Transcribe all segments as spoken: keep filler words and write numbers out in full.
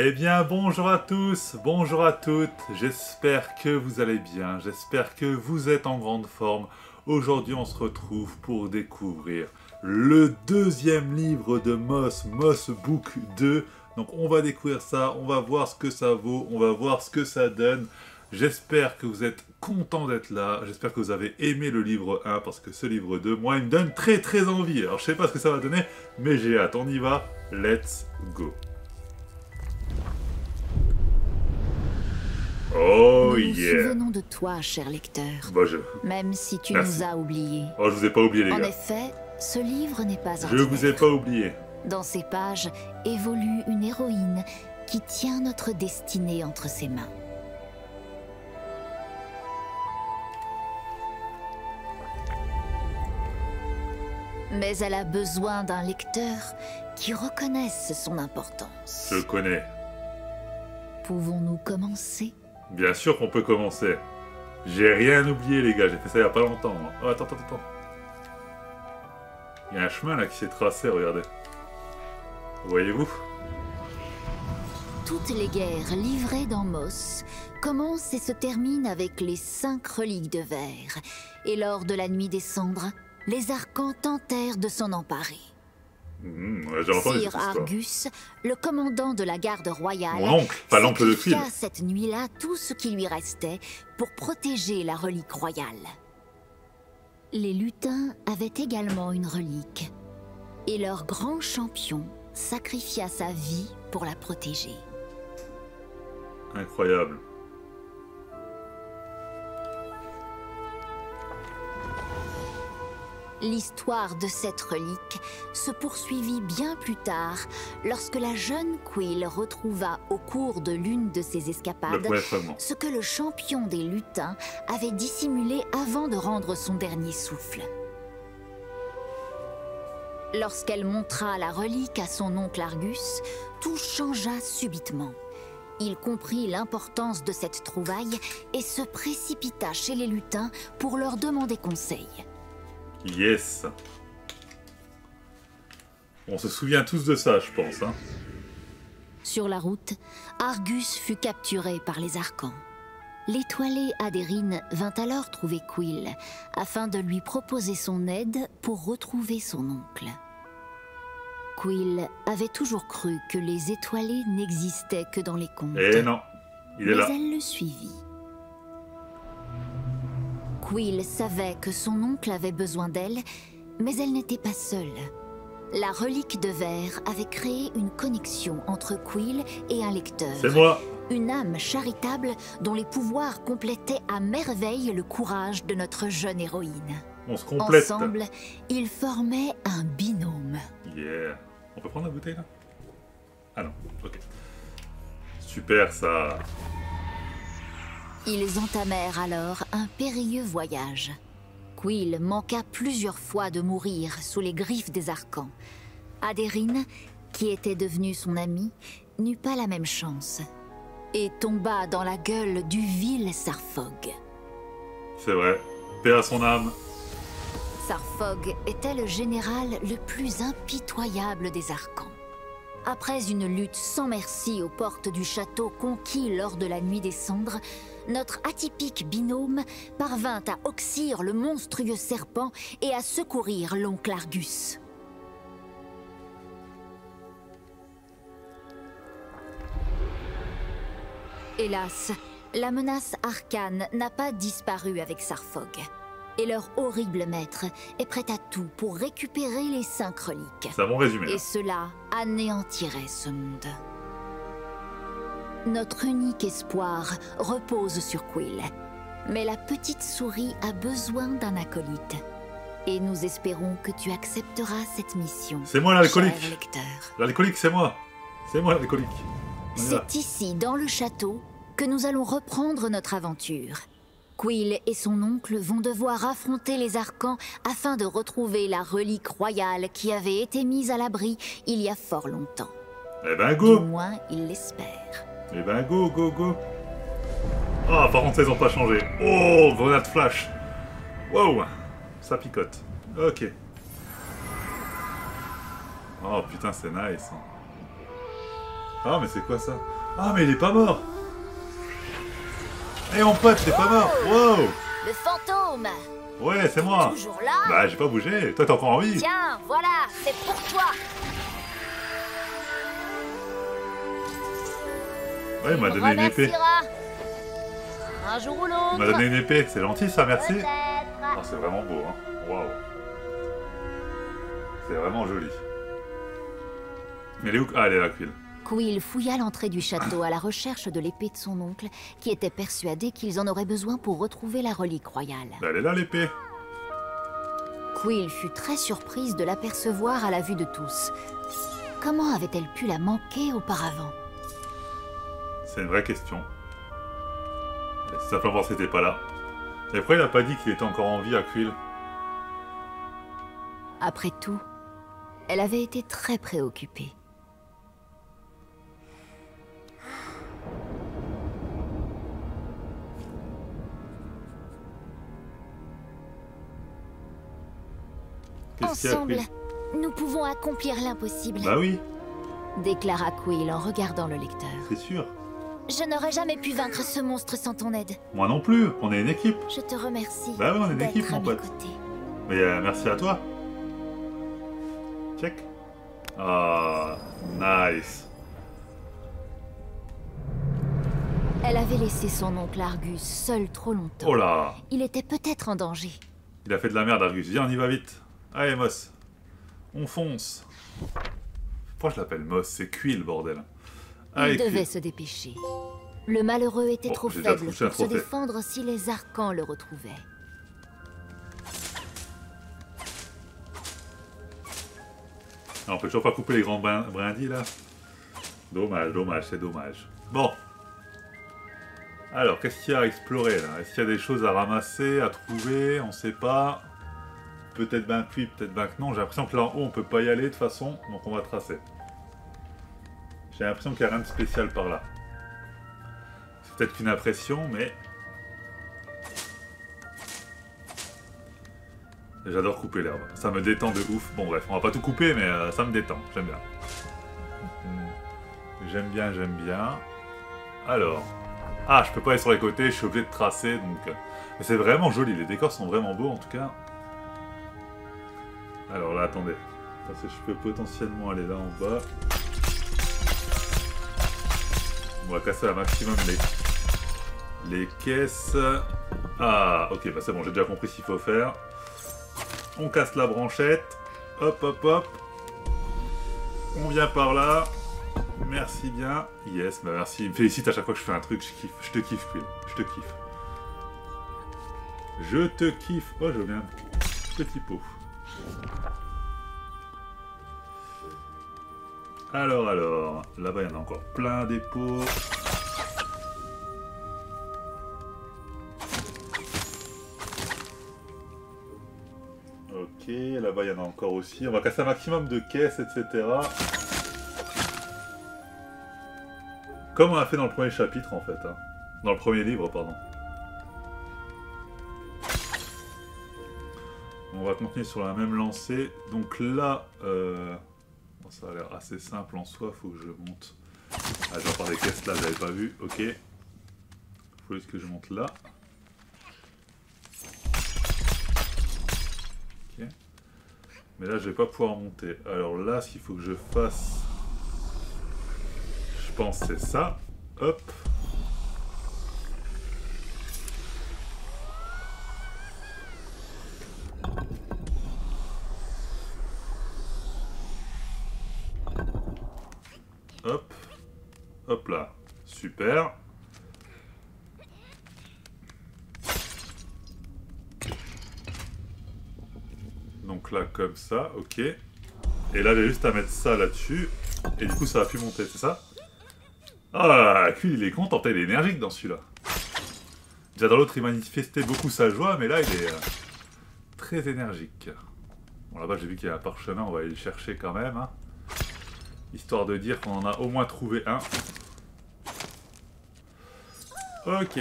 Eh bien bonjour à tous, bonjour à toutes, j'espère que vous allez bien, j'espère que vous êtes en grande forme. Aujourd'hui on se retrouve pour découvrir le deuxième livre de Moss, Moss Book deux. Donc on va découvrir ça, on va voir ce que ça vaut, on va voir ce que ça donne. J'espère que vous êtes contents d'être là, j'espère que vous avez aimé le livre un parce que ce livre deux, moi il me donne très très envie. Alors je sais pas ce que ça va donner, mais j'ai hâte, on y va, let's go. Oh nous yeah! Nous nous souvenons de toi, cher lecteur. Bah, je... Même si tu Merci. Nous as oubliés. Oh, je vous ai pas oublié, les en gars. En effet, ce livre n'est pas ordinaire. Je vous ai pas oublié. Dans ces pages évolue une héroïne qui tient notre destinée entre ses mains. Mais elle a besoin d'un lecteur qui reconnaisse son importance. Je connais. Pouvons-nous commencer ? Bien sûr qu'on peut commencer. J'ai rien oublié, les gars. J'ai fait ça il n'y a pas longtemps. Oh, attends, attends, attends. Il y a un chemin là qui s'est tracé, regardez. Voyez-vous ? Toutes les guerres livrées dans Moss commencent et se terminent avec les cinq reliques de verre. Et lors de la nuit des cendres, les Arcanes tentèrent de s'en emparer. Mmh, Sir Argus, le commandant de la garde royale, Mon oncle, pas l'oncle de Quill, sacrifia cette nuit-là tout ce qui lui restait pour protéger la relique royale. Les lutins avaient également une relique, et leur grand champion sacrifia sa vie pour la protéger. Incroyable. L'histoire de cette relique se poursuivit bien plus tard lorsque la jeune Quill retrouva au cours de l'une de ses escapades ce que le champion des lutins avait dissimulé avant de rendre son dernier souffle. Lorsqu'elle montra la relique à son oncle Argus, tout changea subitement. Il comprit l'importance de cette trouvaille et se précipita chez les lutins pour leur demander conseil. Yes. On se souvient tous de ça, je pense. Hein. Sur la route, Argus fut capturé par les Arcanes. L'étoilée Adérine vint alors trouver Quill, afin de lui proposer son aide pour retrouver son oncle. Quill avait toujours cru que les étoilés n'existaient que dans les contes. Eh non, il est là. Mais elle le suivit. Quill savait que son oncle avait besoin d'elle, mais elle n'était pas seule. La relique de verre avait créé une connexion entre Quill et un lecteur. C'est moi. Une âme charitable dont les pouvoirs complétaient à merveille le courage de notre jeune héroïne. On se complète. Ensemble, ils formaient un binôme. Yeah. On peut prendre la bouteille là? Ah non, ok. Super ça. Ils entamèrent alors un périlleux voyage. Quill manqua plusieurs fois de mourir sous les griffes des Arcanes. Adérine, qui était devenue son amie, n'eut pas la même chance et tomba dans la gueule du vil Sarfog. C'est vrai, paix à son âme. Sarfog était le général le plus impitoyable des Arcanes. Après une lutte sans merci aux portes du château conquis lors de la nuit des cendres, notre atypique binôme parvint à oxyre le monstrueux serpent et à secourir l'oncle Argus. Hélas, la menace arcane n'a pas disparu avec Sarfog, et leur horrible maître est prêt à tout pour récupérer les cinq reliques. C'est un bon résumé, là. Et cela anéantirait ce monde. Notre unique espoir repose sur Quill, mais la petite souris a besoin d'un acolyte. Et nous espérons que tu accepteras cette mission. C'est moi l'alcoolique. L'alcoolique, c'est moi. C'est moi l'alcoolique. C'est ici, dans le château, que nous allons reprendre notre aventure. Quill et son oncle vont devoir affronter les Arcanes afin de retrouver la relique royale qui avait été mise à l'abri il y a fort longtemps. Eh ben go! Du moins, il l'espère. Eh ben go, go, go! Ah, oh, par contre, ils ont pas changé. Oh, grenade flash! Wow! Ça picote. Ok. Oh putain, c'est nice. Ah, mais c'est quoi ça? Ah, mais il est pas mort. Eh hey, mon pote, t'es pas mort. Wow. Le fantôme. Ouais, c'est moi. Toujours là? Bah, j'ai pas bougé. Toi, t'es encore en vie. Tiens, voilà, c'est pour toi. Ouais, il m'a donné une épée. Un jour ou l'autre. Il m'a donné une épée, c'est gentil ça, merci. Oh, c'est vraiment beau, hein. Waouh. C'est vraiment joli. Mais elle est où? Ah, elle est là, Quill. Quill fouilla l'entrée du château à la recherche de l'épée de son oncle, qui était persuadé qu'ils en auraient besoin pour retrouver la relique royale. Elle est là, l'épée. Quill fut très surprise de l'apercevoir à la vue de tous. Comment avait-elle pu la manquer auparavant? C'est une vraie question. C'est simplement parce qu'il n'était pas là. Et après, il n'a pas dit qu'il était encore en vie à Quill. Après tout, elle avait été très préoccupée. Ensemble, nous pouvons accomplir l'impossible. Bah oui, déclara Quill en regardant le lecteur. C'est sûr. Je n'aurais jamais pu vaincre ce monstre sans ton aide. Moi non plus, on est une équipe. Je te remercie. Bah oui, on est une équipe, mon pote. Mais euh, merci à toi. Check. Ah, oh, nice. Elle avait laissé son oncle Argus seul trop longtemps. Oh là. Il était peut-être en danger. Il a fait de la merde, Argus. Viens, on y va vite. Allez, Moss. On fonce. Pourquoi je l'appelle Moss? C'est Quill, bordel. Allez, il devait Quill. se dépêcher. Le malheureux était bon, trop faible pour se défendre si les Arcans le retrouvaient. Ah, on peut toujours pas couper les grands brindis, là. Dommage, dommage, c'est dommage. Bon. Alors, qu'est-ce qu'il y a à explorer, là? Est-ce qu'il y a des choses à ramasser, à trouver? On sait pas. Peut-être ben que oui, peut-être ben que non. J'ai l'impression que là en haut, on peut pas y aller de toute façon. Donc, on va tracer. J'ai l'impression qu'il n'y a rien de spécial par là. C'est peut-être qu'une impression, mais... J'adore couper l'herbe, ça me détend de ouf. Bon bref, on va pas tout couper mais euh, ça me détend, j'aime bien. J'aime bien, j'aime bien. Alors... Ah, je peux pas aller sur les côtés, je suis obligé de tracer donc... Mais c'est vraiment joli, les décors sont vraiment beaux en tout cas. Alors là, attendez. Parce que je peux potentiellement aller là en bas. On va casser un maximum les... les caisses. Ah, ok, bah c'est bon, j'ai déjà compris ce qu'il faut faire. On casse la branchette. Hop, hop, hop. On vient par là. Merci bien. Yes, bah merci. Il me félicite à chaque fois que je fais un truc. Je kiffe. Je te kiffe, Quill. Je te kiffe. Je te kiffe. Oh, je viens. Petit pot. Alors, alors. Là-bas, il y en a encore plein des pots. Okay, là-bas il y en a encore aussi. On va casser un maximum de caisses, et cetera. Comme on a fait dans le premier chapitre en fait. Hein. Dans le premier livre, pardon. On va continuer sur la même lancée. Donc là, euh... bon, ça a l'air assez simple en soi, faut que je monte. Ah, je vais par des caisses là, je n'avais pas vu. Ok. Faut juste que je monte là. Mais là, je vais pas pouvoir monter. Alors là, ce qu'il faut que je fasse, je pense, c'est ça. Hop. Hop. Hop là. Super. Donc là, comme ça, ok. Et là, j'ai juste à mettre ça là-dessus. Et du coup, ça a pu monter, c'est ça? Ah, Quill, il est content, il est énergique dans celui-là. Déjà dans l'autre, il manifestait beaucoup sa joie, mais là, il est euh, très énergique. Bon, là-bas, j'ai vu qu'il y a un parchemin, on va aller le chercher quand même. Hein. Histoire de dire qu'on en a au moins trouvé un. Ok.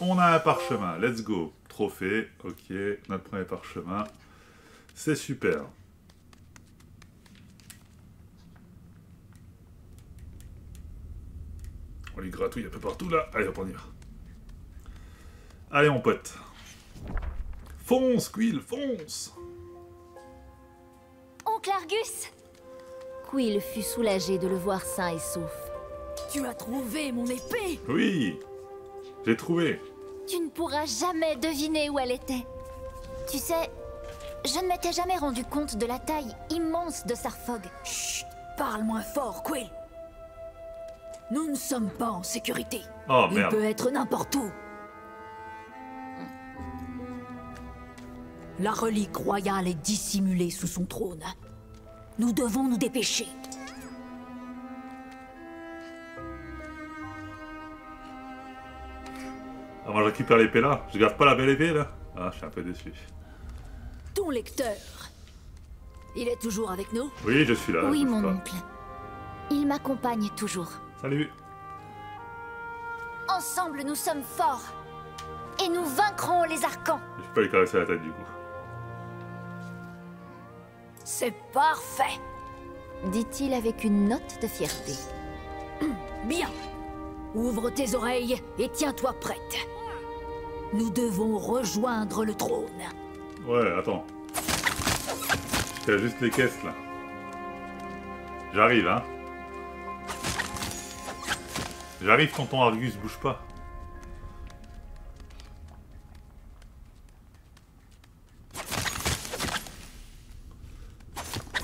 On a un parchemin, let's go. Trophée, ok, notre premier parchemin, c'est super. On les gratouille un peu partout là. Allez, hop, on y va. Allez, mon pote. Fonce, Quill, fonce. Oncle Argus. Quill fut soulagé de le voir sain et sauf. Tu as trouvé mon épée. Oui, j'ai trouvé. Tu ne pourras jamais deviner où elle était. Tu sais, je ne m'étais jamais rendu compte de la taille immense de Sarfog. Chut, parle moins fort, Quill. Nous ne sommes pas en sécurité. Oh, Il merde. peut être n'importe où. La relique royale est dissimulée sous son trône. Nous devons nous dépêcher. Ah, moi je récupère l'épée là. Je garde pas la belle épée là. Ah, je suis un peu déçu. Ton lecteur, il est toujours avec nous? Oui, je suis là. Oui, mon pas. oncle. Il m'accompagne toujours. Salut. Ensemble, nous sommes forts. Et nous vaincrons les Arcans. Je peux lui caresser la tête du coup. C'est parfait, dit-il avec une note de fierté. Bien. Ouvre tes oreilles et tiens-toi prête. Nous devons rejoindre le trône. Ouais, attends. T'as juste les caisses là. J'arrive, hein. J'arrive, tonton Argus, bouge pas.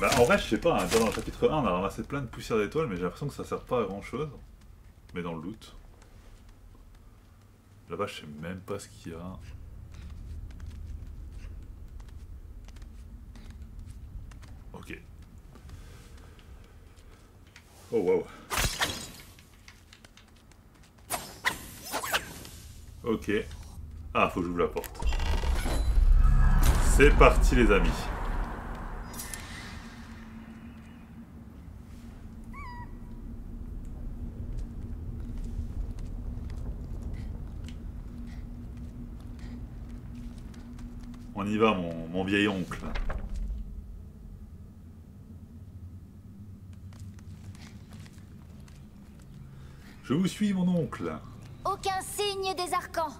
Bah, en vrai, je sais pas, hein, dans le chapitre un, on a ramassé plein de poussière d'étoiles, mais j'ai l'impression que ça sert pas à grand chose. Mais dans le loot. Là-bas, je sais même pas ce qu'il y a. Ok. Oh wow. Ok. Ah, faut que j'ouvre la porte. C'est parti, les amis. On y va, mon, mon vieil oncle. Je vous suis, mon oncle. Aucun signe des Arcans.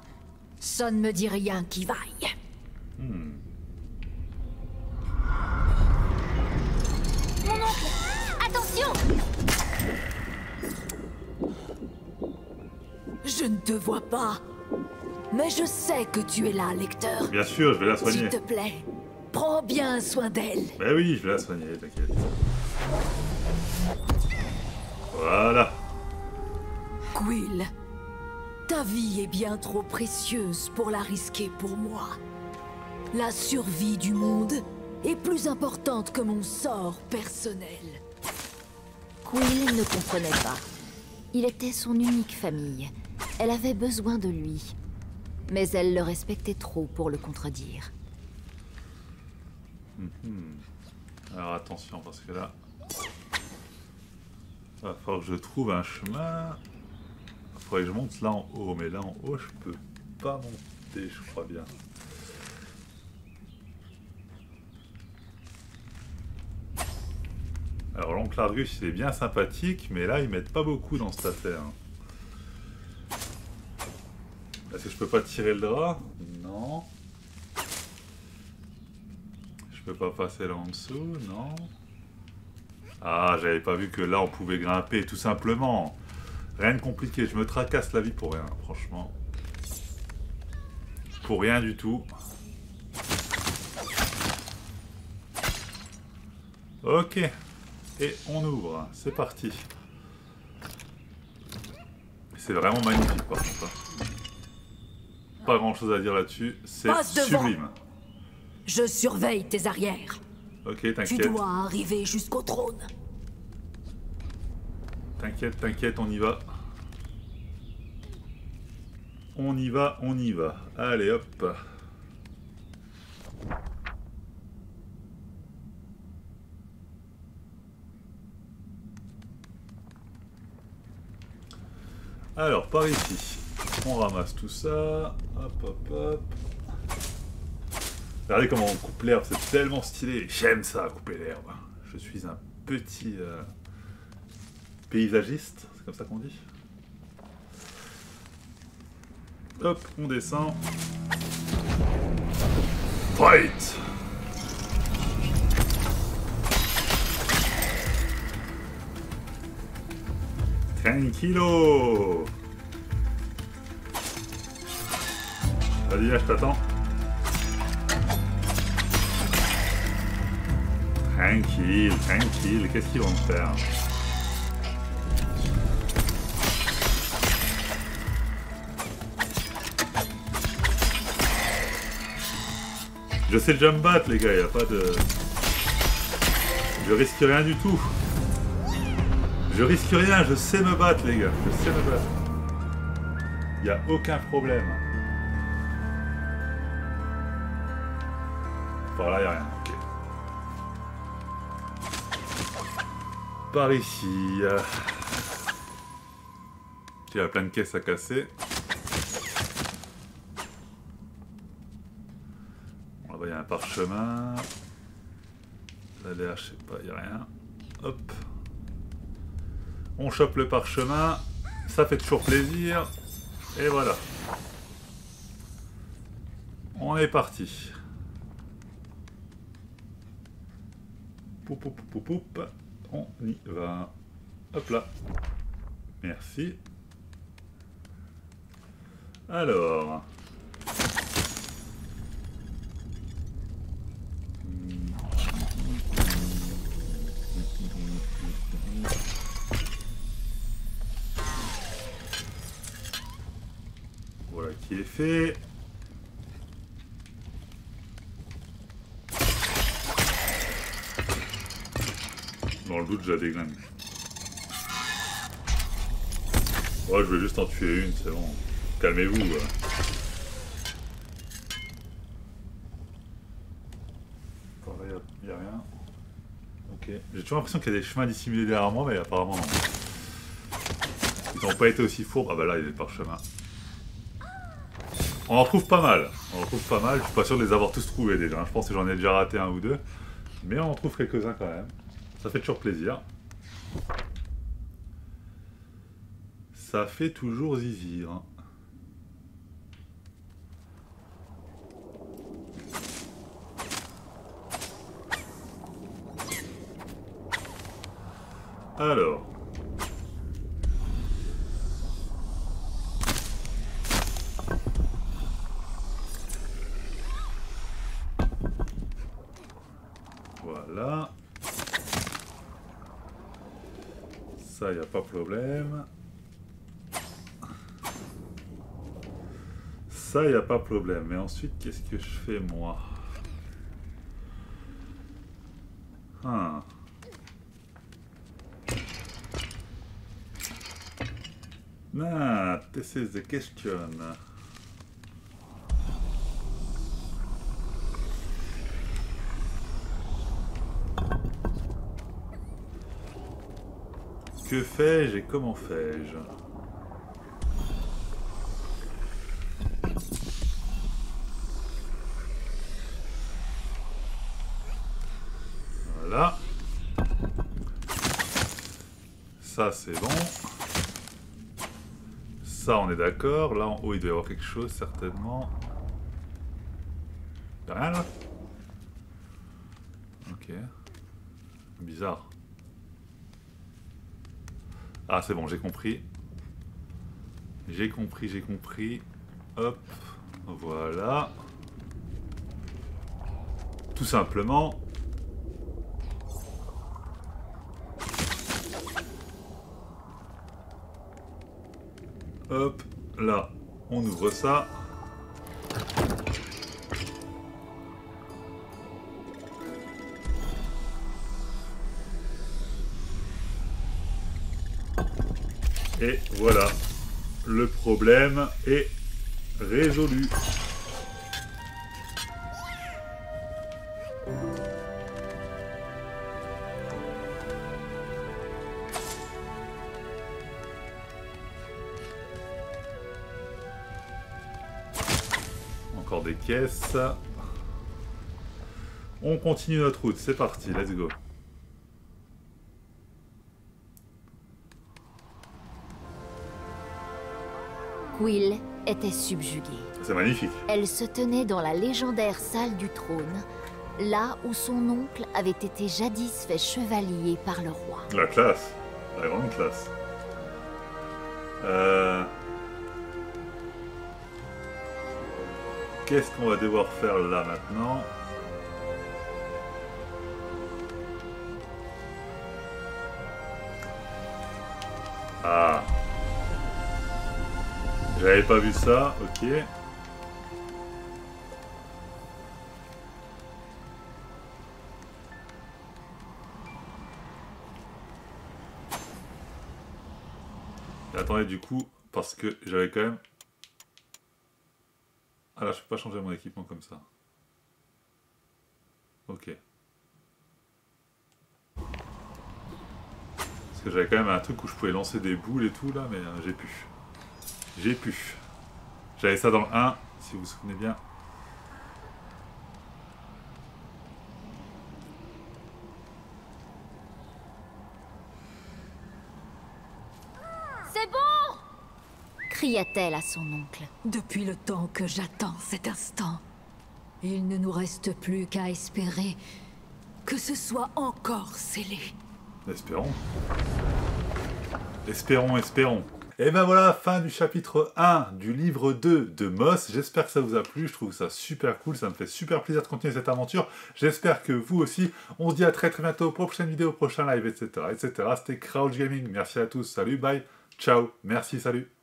Ça ne me dit rien qui vaille. Hmm. Mon oncle, attention! Je ne te vois pas. Mais je sais que tu es là, lecteur. Bien sûr, je vais la soigner. S'il te plaît, prends bien soin d'elle. Ben oui, je vais la soigner, t'inquiète. Voilà. Quill, ta vie est bien trop précieuse pour la risquer pour moi. La survie du monde est plus importante que mon sort personnel. Quill ne comprenait pas. Il était son unique famille. Elle avait besoin de lui. Mais elle le respectait trop pour le contredire. Mm-hmm. Alors attention, parce que là... Il va falloir que je trouve un chemin... Il faudrait que je monte là en haut, mais là en haut je peux pas monter, je crois bien. Alors l'oncle Argus, il est bien sympathique, mais là ils mettent pas beaucoup dans cette affaire. Est-ce que je peux pas tirer le drap? Non. Je peux pas passer là en dessous? Non. Ah, j'avais pas vu que là on pouvait grimper, tout simplement. Rien de compliqué, je me tracasse la vie pour rien, franchement. Pour rien du tout. Ok. Et on ouvre, c'est parti. C'est vraiment magnifique par contre. Pas grand chose à dire là-dessus, c'est sublime. Je surveille tes arrières. Ok, t'inquiète. Tu dois arriver jusqu'au trône. T'inquiète, t'inquiète, on y va. On y va, on y va. Allez, hop. Alors, par ici. On ramasse tout ça. Hop, hop, hop. Regardez comment on coupe l'herbe, c'est tellement stylé. J'aime ça, couper l'herbe. Je suis un petit euh, paysagiste, c'est comme ça qu'on dit. Hop, on descend. Fight! Tranquilo! Vas-y, là, je t'attends. Tranquille, tranquille. Qu'est-ce qu'ils vont me faire? Je sais déjà me battre, les gars, y a pas de... Je risque rien du tout. Je risque rien, je sais me battre, les gars. Je sais me battre. Y a aucun problème. Par là, y a rien. Okay. Par ici... Il y a plein de caisses à casser. Chemin. Là derrière, je sais pas, il n'y a rien. Hop. On chope le parchemin. Ça fait toujours plaisir. Et voilà. On est parti. Poup, poup, poup, poup. On y va. Hop là. Merci. Alors... Voilà qui est fait. Dans le doute, je la déglingue. Ouais, je vais juste en tuer une, c'est bon. Calmez-vous. Ouais. Il n'y a rien. Ok. J'ai toujours l'impression qu'il y a des chemins dissimulés derrière moi, mais apparemment non. Ils n'ont pas été aussi fourbes. Ah bah là, il y a des parchemins. On en trouve pas mal. On en trouve pas mal. Je suis pas sûr de les avoir tous trouvés déjà. Je pense que j'en ai déjà raté un ou deux. Mais on en trouve quelques-uns quand même. Ça fait toujours plaisir. Ça fait toujours zizir. Alors... Voilà. Ça, il n'y a pas de problème. Ça, il n'y a pas de problème. Mais ensuite, qu'est-ce que je fais, moi? Hein. Ah, this is the question. Que fais-je et comment fais-je? Voilà. Ça, c'est bon. Ça, on est d'accord. Là, en haut, il doit y avoir quelque chose, certainement. Y'a rien, là? Ok. Bizarre. Ah, c'est bon, j'ai compris. J'ai compris, j'ai compris. Hop, voilà. Tout simplement. Hop, là, on ouvre ça. Et voilà, le problème est résolu. Encore des caisses. On continue notre route, c'est parti, let's go. Quill, était subjuguée. C'est magnifique. Elle se tenait dans la légendaire salle du trône, là où son oncle avait été jadis fait chevalier par le roi. La classe, la grande classe. Euh... Qu'est-ce qu'on va devoir faire là maintenant ? Ah. J'avais pas vu ça, ok. Attendez, du coup, parce que j'avais quand même... Ah là, je peux pas changer mon équipement comme ça. Ok. J'avais quand même un truc où je pouvais lancer des boules et tout là, mais euh, j'ai pu. J'ai pu. J'avais ça dans le un, si vous vous souvenez bien. C'est bon! Cria-t-elle à son oncle. Depuis le temps que j'attends cet instant, il ne nous reste plus qu'à espérer que ce soit encore scellé. Espérons. Espérons, espérons. Et ben voilà, fin du chapitre un du livre deux de Moss. J'espère que ça vous a plu, je trouve ça super cool, ça me fait super plaisir de continuer cette aventure. J'espère que vous aussi. On se dit à très très bientôt pour prochaine vidéo, prochain live, et cetera et cetera. C'était Crouch Gaming, merci à tous, salut, bye, ciao, merci, salut.